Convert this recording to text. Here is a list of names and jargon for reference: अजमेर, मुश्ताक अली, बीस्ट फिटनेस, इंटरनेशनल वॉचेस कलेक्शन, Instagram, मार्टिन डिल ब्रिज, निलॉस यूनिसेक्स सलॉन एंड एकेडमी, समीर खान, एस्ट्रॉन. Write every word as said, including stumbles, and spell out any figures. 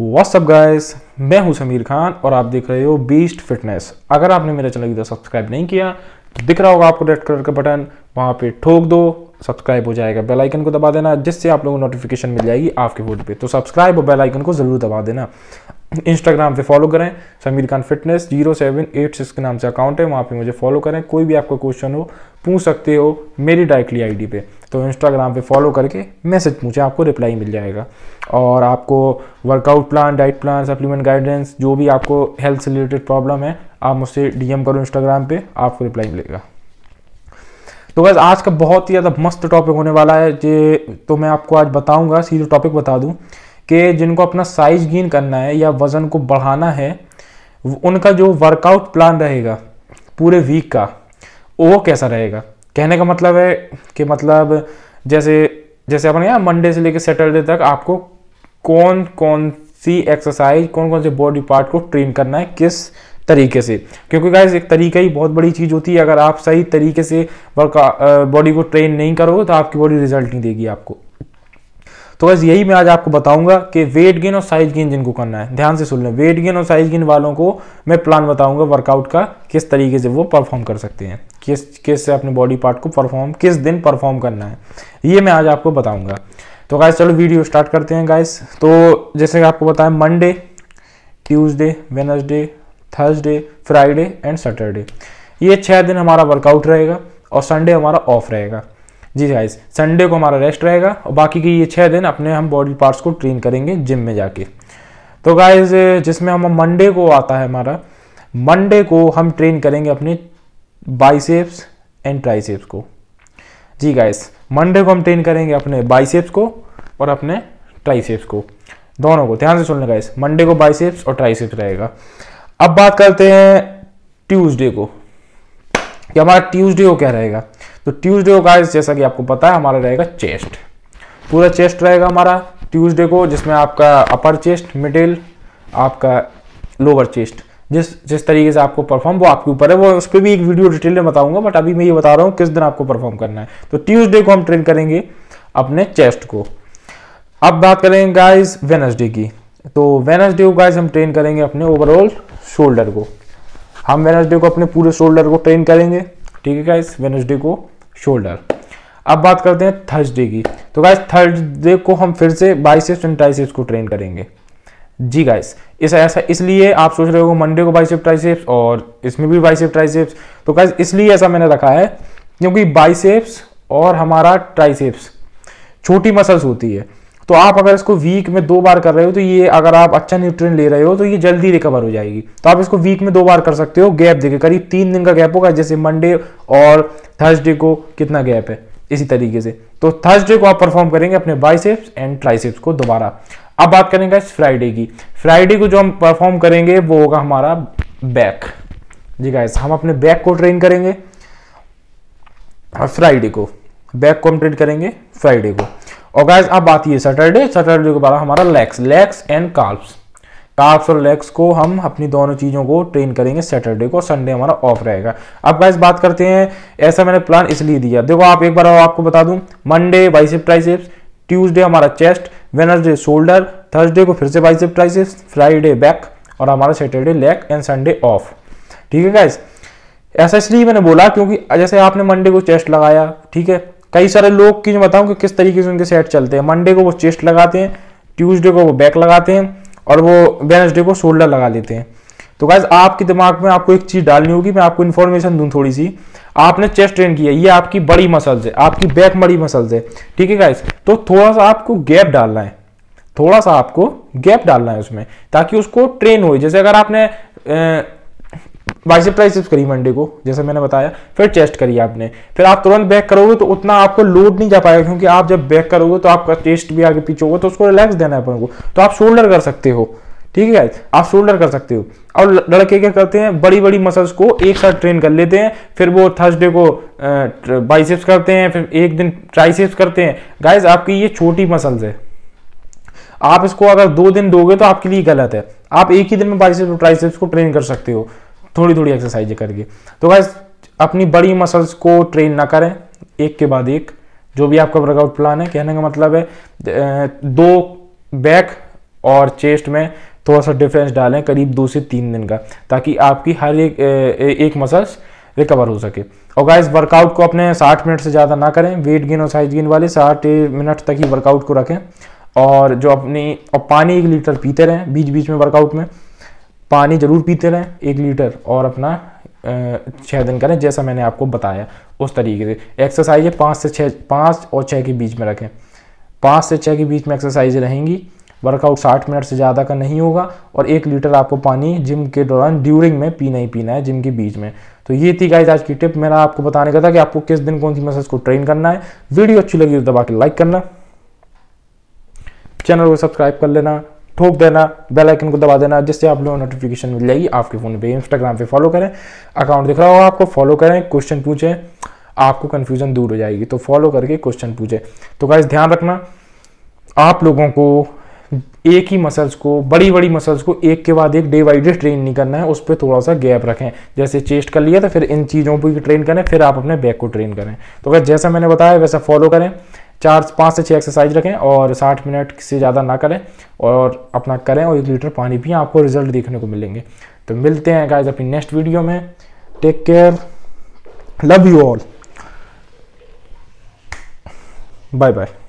What's up guys, मैं हूं समीर खान और आप देख रहे हो बीस्ट फिटनेस। अगर आपने मेरा चैनल इधर सब्सक्राइब नहीं किया, दिख रहा होगा आपको रेड कलर का बटन, वहां पे ठोक दो, सब्सक्राइब हो जाएगा। बेल आइकन को दबा देना जिससे आप लोगों को नोटिफिकेशन मिल जाएगी आपके फोन पे। तो सब्सक्राइब और बेल आइकन को जरूर दबा देना। इंस्टाग्राम पे फॉलो करें, समीर खान fitness zero seven eight six के नाम से अकाउंट है, वहाँ पे मुझे फॉलो करें। कोई भी आपका क्वेश्चन हो पूछ सकते हो मेरी डायरेक्टली आईडी पे। तो इंस्टाग्राम पे फॉलो करके मैसेज पूछें, आपको रिप्लाई मिल जाएगा। और आपको workout plan, diet plan, supplement guidance, जो भी आपको हेल्थ से रिलेटेड प्रॉब्लम है आप मुझसे डी एम करो इंस्टाग्राम पर, आपको रिप्लाई मिलेगा। तो बस आज का बहुत ही ज़्यादा मस्त टॉपिक होने वाला है जे तो मैं आपको आज बताऊँगा। सीधे टॉपिक बता दूँ कि जिनको अपना साइज गेन करना है या वज़न को बढ़ाना है, उनका जो वर्कआउट प्लान रहेगा पूरे वीक का वो कैसा रहेगा। कहने का मतलब है कि मतलब जैसे जैसे अपन यहाँ मंडे से लेकर सैटरडे तक आपको कौन कौन सी एक्सरसाइज, कौन कौन से बॉडी पार्ट को ट्रेन करना है किस तरीके से। क्योंकि गाइस एक तरीका ही बहुत बड़ी चीज़ होती है। अगर आप सही तरीके से वर्कआउट बॉडी को ट्रेन नहीं करोगे तो आपकी बॉडी रिजल्ट नहीं देगी आपको। तो बस यही मैं आज आपको बताऊंगा कि वेट गेन और साइज गेन जिनको करना है, ध्यान से सुन लें। वेट गेन और साइज गेन वालों को मैं प्लान बताऊंगा वर्कआउट का, किस तरीके से वो परफॉर्म कर सकते हैं, किस किस से अपने बॉडी पार्ट को परफॉर्म किस दिन परफॉर्म करना है, ये मैं आज आपको बताऊंगा। तो गाइस चलो वीडियो स्टार्ट करते हैं गाइस। तो जैसे आपको बताया Monday, Tuesday, Wednesday, Thursday, Friday and Saturday, ये छः दिन हमारा वर्कआउट रहेगा और संडे हमारा ऑफ रहेगा। जी गाइस, संडे को हमारा रेस्ट रहेगा और बाकी के ये छः दिन अपने हम बॉडी पार्ट्स को ट्रेन करेंगे जिम में जाके। तो गाइस जिसमें हम मंडे को आता है हमारा, मंडे को हम ट्रेन करेंगे अपने बाइसेप्स एंड ट्राइसेप्स को। जी गाइस, मंडे को हम ट्रेन करेंगे अपने बाइसेप्स को और अपने ट्राइसेप्स को, दोनों को। ध्यान से सुन लें गाइस, मंडे को बाइसेप्स और ट्राइसेप्स रहेगा। अब बात करते हैं ट्यूसडे को कि हमारा ट्यूसडे को क्या रहेगा। तो ट्यूसडे को गाइस जैसा कि आपको पता है हमारा रहेगा चेस्ट, पूरा चेस्ट रहेगा हमारा ट्यूसडे को, जिसमें आपका अपर चेस्ट, मिडिल, आपका लोअर चेस्ट, जिस जिस तरीके से आपको परफॉर्म, वो आपके ऊपर है। वो उस पर भी एक वीडियो डिटेल में बताऊंगा, बट अभी मैं ये बता रहा हूँ किस दिन आपको परफॉर्म करना है। तो ट्यूसडे को हम ट्रेन करेंगे अपने चेस्ट को। अब बात करेंगे गाइज वेनसडे की। तो वेनसडे को गाइज हम ट्रेन करेंगे अपने ओवरऑल शोल्डर को। हम वेनसडे को अपने पूरे शोल्डर को ट्रेन करेंगे, ठीक है गाइस, वेनसडे को शोल्डर। अब बात करते हैं थर्सडे की। तो गाइस थर्सडे को हम फिर से बाइसेप्स एंड ट्राइसेप्स को ट्रेन करेंगे। जी गाइस, इस ऐसा इसलिए आप सोच रहे हो मंडे को बाइसेप्स ट्राइसेप्स और इसमें भी बाइसेप्स ट्राइसेप्स, तो गाइस इसलिए ऐसा मैंने रखा है क्योंकि बाइसेप्स और हमारा ट्राइसेप्स छोटी मसल्स होती है। तो आप अगर इसको वीक में दो बार कर रहे हो तो ये, अगर आप अच्छा न्यूट्रिएंट ले रहे हो तो ये जल्दी रिकवर हो जाएगी। तो आप इसको वीक में दो बार कर सकते हो, गैप देके, करीब तीन दिन का गैप होगा। जैसे मंडे और थर्सडे को कितना गैप है, इसी तरीके से। तो थर्सडे को आप परफॉर्म करेंगे अपने बाइसेप्स एंड ट्राइसेप्स को दोबारा। अब बात करेंगे इस फ्राइडे की। फ्राइडे को जो हम परफॉर्म करेंगे वो होगा हमारा बैक। जी गाइस, हम अपने बैक को ट्रेन करेंगे फ्राइडे को, बैक को हम ट्रेन करेंगे फ्राइडे को। और गाइस अब आती है सैटरडे। सैटरडे के बाद हमारा लेग्स, लेग्स एंड कार्प्स, कार्प्स और लेग्स को हम अपनी दोनों चीज़ों को ट्रेन करेंगे सैटरडे को। संडे हमारा ऑफ रहेगा। अब गाइस बात करते हैं, ऐसा मैंने प्लान इसलिए दिया, देखो आप एक बार आपको बता दूं, मंडे बाइसेप ट्राइसेप्स, ट्यूसडे हमारा चेस्ट, वेडनेसडे शोल्डर, थर्सडे को फिर से बाइसेप ट्राइसेप्स, फ्राइडे बैक और हमारा Saturday leg and Sunday off. ठीक है गाइस, ऐसा इसलिए मैंने बोला क्योंकि जैसे आपने मंडे को चेस्ट लगाया, ठीक है, कई सारे लोग की जो बताऊं कि किस तरीके से उनके सेट चलते हैं। मंडे को वो चेस्ट लगाते हैं, ट्यूसडे को वो बैक लगाते हैं और वो वेडनेसडे को शोल्डर लगा लेते हैं। तो गाइस आपके दिमाग में आपको एक चीज़ डालनी होगी, मैं आपको इन्फॉर्मेशन दूं थोड़ी सी। आपने चेस्ट ट्रेन किया, ये आपकी बड़ी मसल्स है, आपकी बैक बड़ी मसल्स है, ठीक है गाइस। तो थोड़ा सा आपको गैप डालना है, थोड़ा सा आपको गैप डालना है उसमें, ताकि उसको ट्रेन हो। जैसे अगर आपने बाइसेप ट्राइसेप्स करी मंडे को, जैसा मैंने बताया, फिर चेस्ट करी आपने, फिर आप तुरंत बैक करोगे तो उतना आपको लोड नहीं जा पाएगा, क्योंकि आप जब बैक करोगे तो आपका चेस्ट भी आगे पीछे होगा, तो उसको रिलैक्स देना है अपन को। तो आप शोल्डर कर सकते हो, ठीक है, आप शोल्डर कर सकते हो। और लड़के क्या करते हैं, बड़ी बड़ी मसल्स को एक साथ ट्रेन कर लेते हैं, फिर वो थर्सडे को बाइसेप्स करते हैं, फिर एक दिन ट्राइसेप्स करते हैं। गाइज आपकी ये छोटी मसल्स है, आप इसको अगर दो दिन दोगे तो आपके लिए गलत है। आप एक ही दिन में बाइसेप्स और ट्राइसेप्स को ट्रेन कर सकते हो, थोड़ी थोड़ी एक्सरसाइज करके। तो गाइस अपनी बड़ी मसल्स को ट्रेन ना करें एक के बाद एक, जो भी आपका वर्कआउट प्लान है। कहने का मतलब है दो बैक और चेस्ट में थोड़ा सा डिफरेंस डालें करीब दो से तीन दिन का, ताकि आपकी हर एक एक मसल्स रिकवर हो सके। और गाइस वर्कआउट को अपने साठ मिनट से ज़्यादा ना करें, वेट गेन और साइज गेन वाले साठ मिनट तक ही वर्कआउट को रखें। और जो अपनी और पानी एक लीटर पीते रहें, बीच बीच में वर्कआउट में पानी ज़रूर पीते रहें एक लीटर, और अपना छः दिन करें जैसा मैंने आपको बताया उस तरीके से। एक्सरसाइज पाँच से छः पाँच और छः के बीच में रखें, पाँच से छः के बीच में एक्सरसाइज रहेंगी। वर्कआउट साठ मिनट से ज़्यादा का नहीं होगा, और एक लीटर आपको पानी जिम के दौरान ड्यूरिंग में पीना ही पीना है, जिम के बीच में। तो ये थी गाइस आज की टिप, मेरा आपको बताने का था कि आपको किस दिन कौन सी मसल्स को ट्रेन करना है। वीडियो अच्छी लगी तो दबा के लाइक करना, चैनल को सब्सक्राइब कर लेना, ठोक देना, बेल आइकन को दबा देना, जिससे आप लोगों को नोटिफिकेशन मिल जाएगी आपके फ़ोन पे। इंस्टाग्राम पे फॉलो करें, अकाउंट दिख रहा होगा आपको, फॉलो करें, क्वेश्चन पूछें, आपको कन्फ्यूजन दूर हो जाएगी। तो फॉलो करके क्वेश्चन पूछें। तो गाइस ध्यान रखना, आप लोगों को एक ही मसल्स को, बड़ी बड़ी मसल्स को एक के बाद एक डे बाई डे ट्रेन नहीं करना है, उस पर थोड़ा सा गैप रखें। जैसे चेस्ट कर लिया तो फिर इन चीज़ों पर ट्रेन करें, फिर आप अपने बैक को ट्रेन करें। तो गाइस जैसा मैंने बताया वैसा फॉलो करें, चार पाँच से छः एक्सरसाइज रखें और साठ मिनट से ज़्यादा ना करें, और अपना करें और एक लीटर पानी पिएं, आपको रिजल्ट देखने को मिलेंगे। तो मिलते हैं गाइस अपनी नेक्स्ट वीडियो में। Take care, love you all, bye bye.